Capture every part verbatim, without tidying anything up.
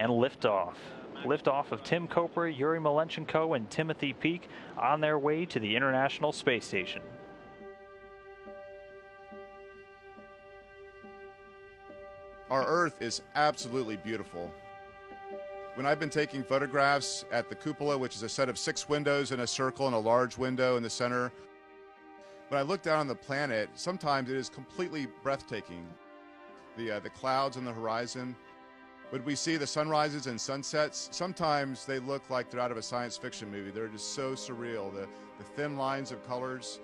and liftoff. Liftoff of Tim Kopra, Yuri Malenchenko, and Timothy Peake on their way to the International Space Station. Our Earth is absolutely beautiful. When I've been taking photographs at the cupola, which is a set of six windows in a circle and a large window in the center, when I look down on the planet, sometimes it is completely breathtaking. The, uh, the clouds on the horizon. When we see the sunrises and sunsets, sometimes they look like they're out of a science fiction movie. They're just so surreal, the, the thin lines of colors.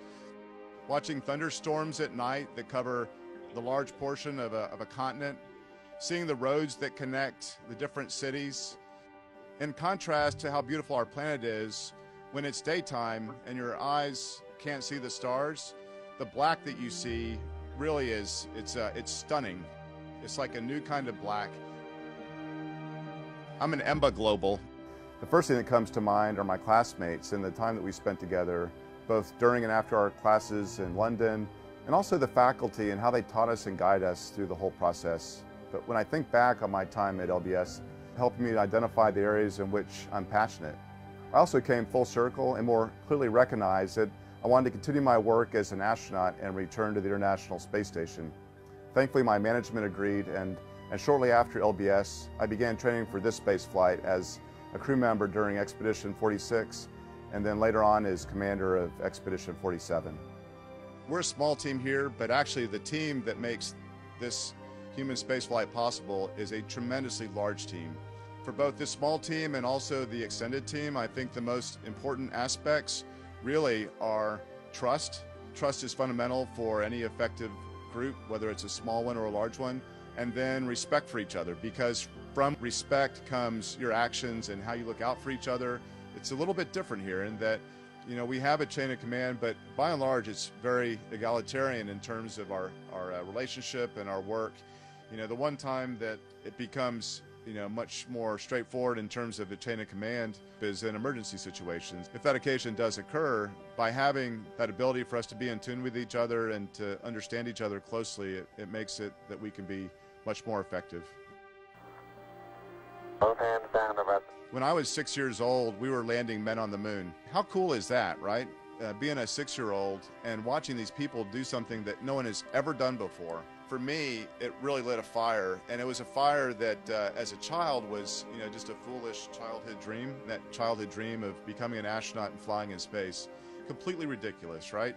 Watching thunderstorms at night that cover the large portion of a, of a continent. Seeing the roads that connect the different cities, in contrast to how beautiful our planet is when it's daytime and your eyes can't see the stars, the black that you see really is, it's, uh, it's stunning. It's like a new kind of black. I'm an EMBA Global. The first thing that comes to mind are my classmates and the time that we spent together, both during and after our classes in London, and also the faculty and how they taught us and guided us through the whole process. But when I think back on my time at L B S, it helped me to identify the areas in which I'm passionate. I also came full circle and more clearly recognized that I wanted to continue my work as an astronaut and return to the International Space Station. Thankfully, my management agreed, and, and shortly after L B S, I began training for this space flight as a crew member during Expedition forty-six, and then later on as commander of Expedition forty-seven. We're a small team here, but actually the team that makes this human spaceflight possible is a tremendously large team. For both this small team and also the extended team, I think the most important aspects really are trust. Trust is fundamental for any effective group, whether it's a small one or a large one, and then respect for each other, because from respect comes your actions and how you look out for each other. It's a little bit different here in that, you know, we have a chain of command, but by and large, it's very egalitarian in terms of our, our uh, relationship and our work. You know, the one time that it becomes, you know, much more straightforward in terms of the chain of command is in emergency situations. If that occasion does occur, by having that ability for us to be in tune with each other and to understand each other closely, it, it makes it that we can be much more effective. Both hands down about. When I was six years old, we were landing men on the moon. How cool is that, right? Uh, being a six-year-old and watching these people do something that no one has ever done before. For me, it really lit a fire, and it was a fire that, uh, as a child, was, you know, just a foolish childhood dream. That childhood dream of becoming an astronaut and flying in space, completely ridiculous, right?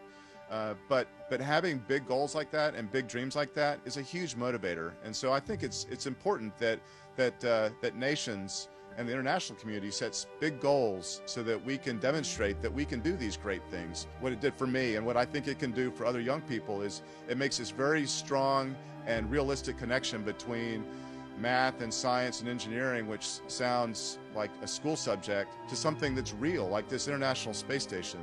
Uh, but but having big goals like that and big dreams like that is a huge motivator. And so I think it's it's important that that uh, that nations and the international community sets big goals so that we can demonstrate that we can do these great things. What it did for me and what I think it can do for other young people is it makes this very strong and realistic connection between math and science and engineering, which sounds like a school subject, to something that's real, like this International Space Station.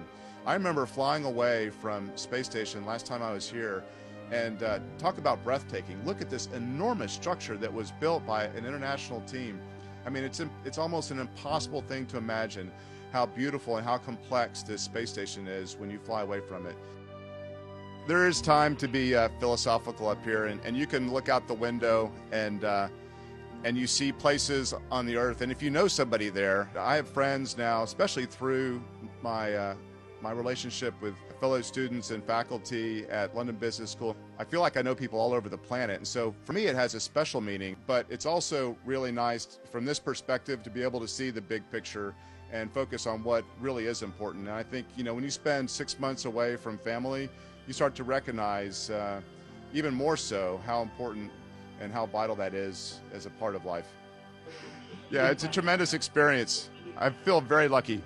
I remember flying away from Space Station last time I was here, and uh, talk about breathtaking. Look at this enormous structure that was built by an international team. I mean, it's, it's almost an impossible thing to imagine how beautiful and how complex this space station is when you fly away from it. There is time to be uh, philosophical up here, and, and you can look out the window and, uh, and you see places on the Earth. And if you know somebody there, I have friends now, especially through my, uh, my relationship with fellow students and faculty at London Business School. I feel like I know people all over the planet, and so for me it has a special meaning, but it's also really nice from this perspective to be able to see the big picture and focus on what really is important. And I think, you know, when you spend six months away from family, you start to recognize uh, even more so how important and how vital that is as a part of life. Yeah, it's a tremendous experience. I feel very lucky.